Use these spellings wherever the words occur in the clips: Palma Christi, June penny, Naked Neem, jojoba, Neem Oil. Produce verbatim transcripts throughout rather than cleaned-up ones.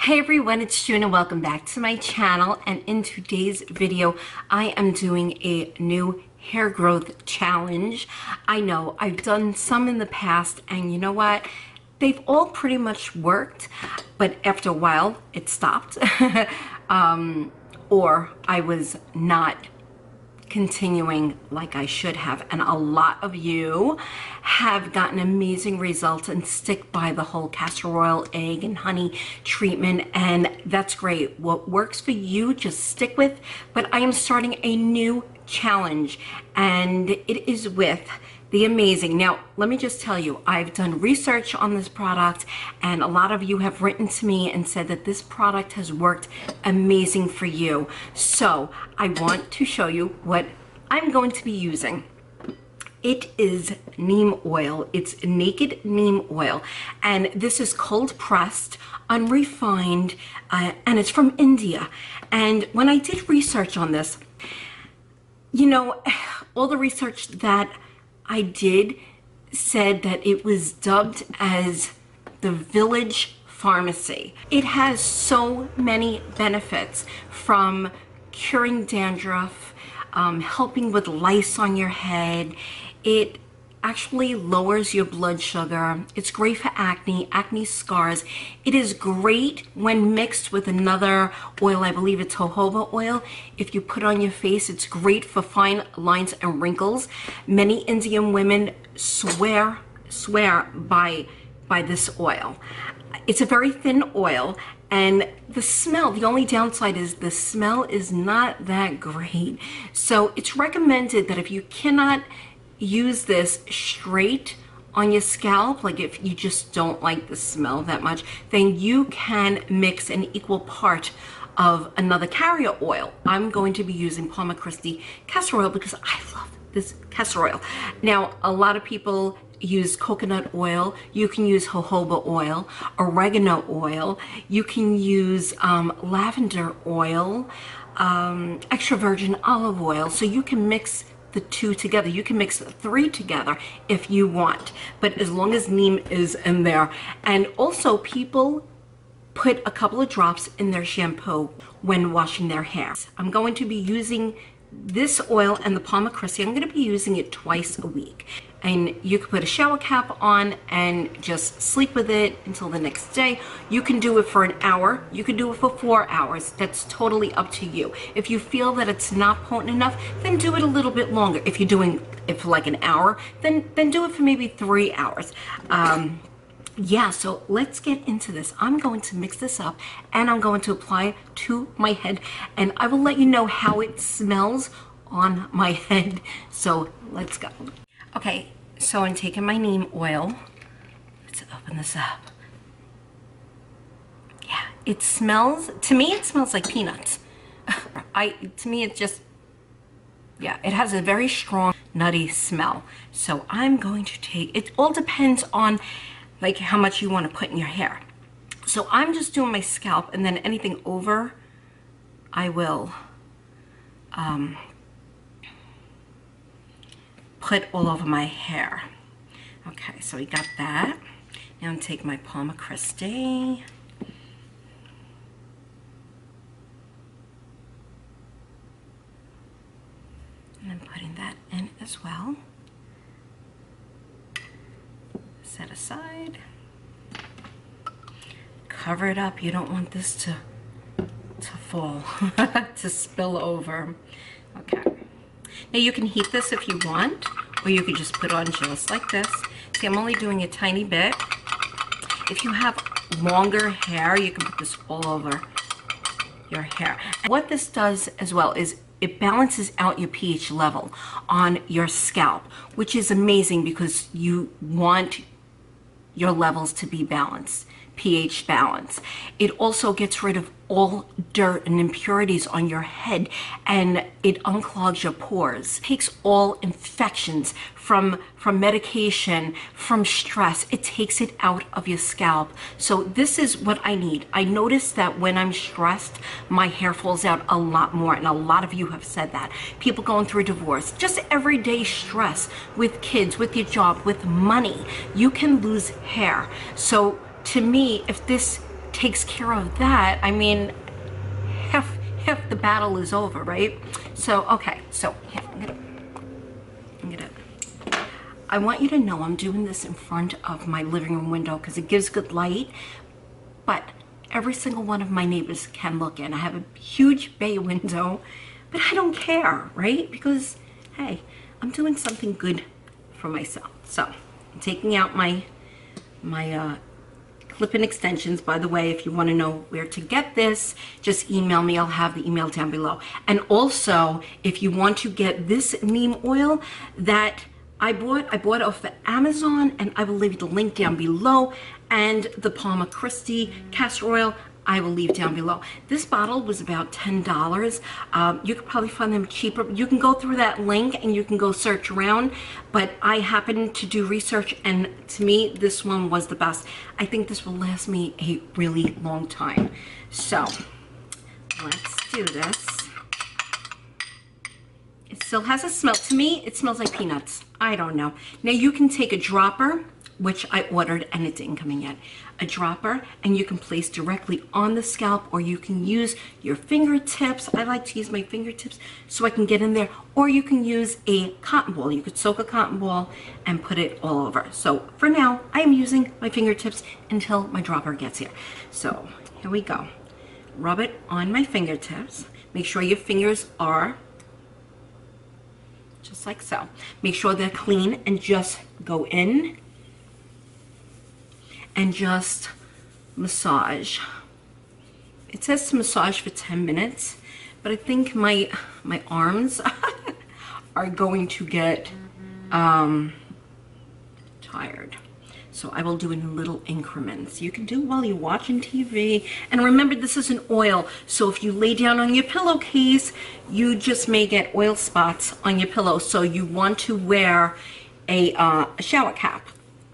Hey everyone, it's June and welcome back to my channel. And in today's video, I am doing a new hair growth challenge. I know I've done some in the past and you know what? They've all pretty much worked, but after a while it stopped um, or I was not continuing like I should have, and a lot of you have gotten amazing results and stick by the whole castor oil, egg and honey treatment, and that's great. What works for you, just stick with. But I am starting a new challenge and it is with the amazing, now let me just tell you, I've done research on this product and a lot of you have written to me and said that this product has worked amazing for you. So I want to show you what I'm going to be using. It is neem oil. It's naked neem oil, and this is cold pressed, unrefined, uh, and it's from India. And when I did research on this, you know, all the research that I did said that it was dubbed as the village pharmacy. It has so many benefits, from curing dandruff, um, helping with lice on your head. It actually lowers your blood sugar. It's great for acne, acne scars. It is great when mixed with another oil, I believe it's jojoba oil. If you put on your face, it's great for fine lines and wrinkles. Many Indian women swear, swear by, by this oil. It's a very thin oil, and the smell, the only downside is the smell is not that great. So it's recommended that if you cannot use this straight on your scalp, like if you just don't like the smell that much, then you can mix an equal part of another carrier oil. I'm going to be using Palma Christi castor oil because I love this castor oil. Now, a lot of people use coconut oil. You can use jojoba oil, oregano oil. You can use um, lavender oil, um, extra virgin olive oil. So you can mix the two together. You can mix the three together if you want, but as long as neem is in there. And also, people put a couple of drops in their shampoo when washing their hair. I'm going to be using this oil and the Palma Christi. I'm going to be using it twice a week, and you can put a shower cap on and just sleep with it until the next day. You can do it for an hour, you can do it for four hours. That's totally up to you. If you feel that it's not potent enough, then do it a little bit longer. If you're doing it for like an hour, then then do it for maybe three hours. Um yeah, so let's get into this. I'm going to mix this up and I'm going to apply to my head, and I will let you know how it smells on my head. So let's go. Okay, so I'm taking my neem oil. Let's open this up. Yeah, it smells, to me it smells like peanuts. I to me it just, yeah, it has a very strong nutty smell. So I'm going to take, it all depends on like how much you want to put in your hair. So I'm just doing my scalp, and then anything over, I will um, put all over my hair. Okay, so we got that. Now I'm taking my Palma Christi. And I'm putting that in as well. Set aside, cover it up. You don't want this to to fall to spill over. Okay, now you can heat this if you want, or you could just put on just like this. See, I'm only doing a tiny bit. If you have longer hair, you can put this all over your hair. What this does as well is it balances out your pH level on your scalp, which is amazing because you want your levels to be balanced, pH balance. It also gets rid of all dirt and impurities on your head, and it unclogs your pores. It takes all infections from, from medication, from stress. It takes it out of your scalp. So this is what I need. I noticed that when I'm stressed, my hair falls out a lot more, and a lot of you have said that. People going through divorce, just everyday stress with kids, with your job, with money, you can lose hair. So to me, if this takes care of that, I mean, half, half the battle is over, right? So, okay, so yeah, I'm gonna, I'm gonna, I want you to know I'm doing this in front of my living room window because it gives good light, but every single one of my neighbors can look in. I have a huge bay window, but I don't care, right? Because, hey, I'm doing something good for myself. So, I'm taking out my, my, uh, clip-in extensions. By the way, if you want to know where to get this, just email me. I'll have the email down below. And also, if you want to get this neem oil that I bought, I bought off of Amazon, and I will leave the link down below, and the Palma Christi castor oil I will leave down below. This bottle was about ten dollars. Um, you could probably find them cheaper. You can go through that link and you can go search around, but I happened to do research, and to me, this one was the best. I think this will last me a really long time. So, let's do this. It still has a smell. To me, it smells like peanuts. I don't know. Now, you can take a dropper, which I ordered and it didn't come in yet, a dropper, and you can place directly on the scalp, or you can use your fingertips. I like to use my fingertips so I can get in there, or you can use a cotton ball. You could soak a cotton ball and put it all over. So for now, I am using my fingertips until my dropper gets here. So here we go. Rub it on my fingertips. Make sure your fingers are just like so. Make sure they're clean and just go in and just massage. It says to massage for ten minutes, but I think my my arms are going to get um, tired. So I will do it in little increments. You can do it while you're watching T V. And remember, this is an oil, so if you lay down on your pillowcase, you just may get oil spots on your pillow, so you want to wear a, uh, a shower cap.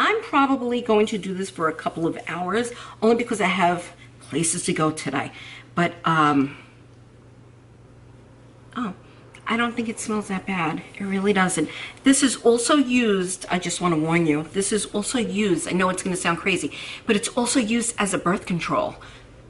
I'm probably going to do this for a couple of hours, only because I have places to go today. But, um, oh, I don't think it smells that bad. It really doesn't. This is also used, I just want to warn you, this is also used, I know it's going to sound crazy, but it's also used as a birth control.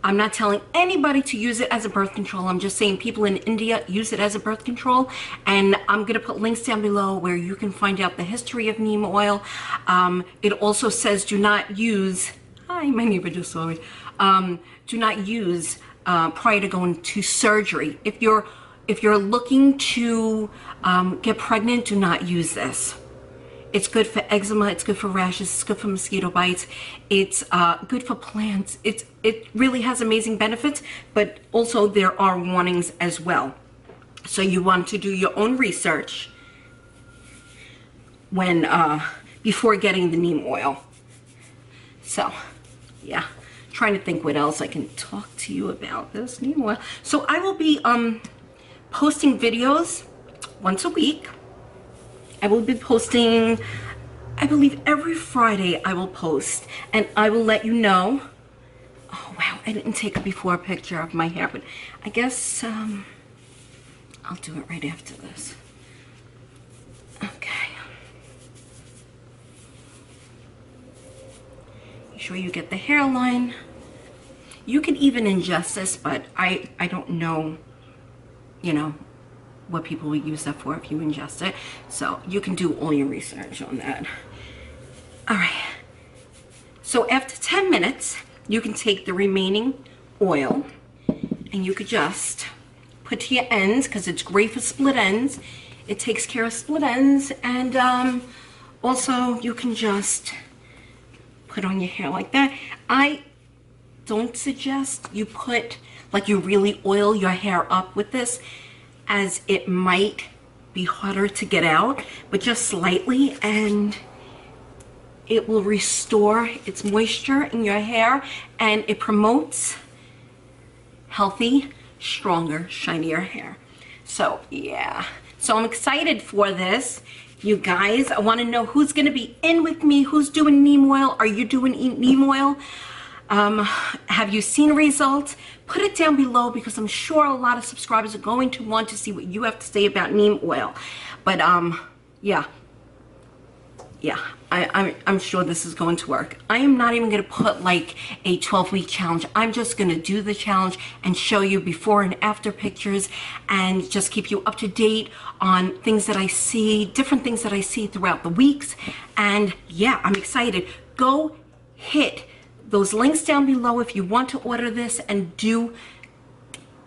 I'm not telling anybody to use it as a birth control. I'm just saying people in India use it as a birth control. And I'm going to put links down below where you can find out the history of neem oil. Um, it also says do not use, hi, my neighbor just saw me, um, do not use uh, prior to going to surgery. If you're, if you're looking to um, get pregnant, do not use this. It's good for eczema, it's good for rashes, it's good for mosquito bites, it's uh, good for plants. It's, it really has amazing benefits, but also there are warnings as well. So you want to do your own research when uh, before getting the neem oil. So, yeah, trying to think what else I can talk to you about this neem oil. So I will be um, posting videos once a week. I will be posting, I believe every Friday I will post, and I will let you know. Oh wow, I didn't take a before picture of my hair, but I guess um, I'll do it right after this. Okay. Make sure you get the hairline. You can even ingest this, but I, I don't know, you know, what people will use that for if you ingest it. So you can do all your research on that. All right. So after ten minutes, you can take the remaining oil and you could just put to your ends, because it's great for split ends. It takes care of split ends. And um, also you can just put on your hair like that. I don't suggest you put, like you really oil your hair up with this, as it might be harder to get out, but just slightly, and it will restore its moisture in your hair, and it promotes healthy, stronger, shinier hair. So yeah, so I'm excited for this. You guys, I wanna know who's gonna be in with me, who's doing neem oil, are you doing neem oil? Um, have you seen results? Put it down below, because I'm sure a lot of subscribers are going to want to see what you have to say about neem oil. But um, yeah, yeah, I, I'm, I'm sure this is going to work. I am not even going to put like a twelve week challenge. I'm just going to do the challenge and show you before and after pictures and just keep you up to date on things that I see, different things that I see throughout the weeks. And yeah, I'm excited. Go hit those links down below if you want to order this and do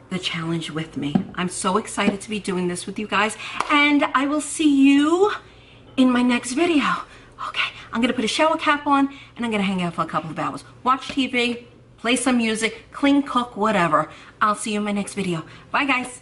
the challenge with me. I'm so excited to be doing this with you guys, and I will see you in my next video. Okay, I'm gonna put a shower cap on and I'm gonna hang out for a couple of hours. Watch T V, play some music, clean, cook, whatever. I'll see you in my next video. Bye, guys.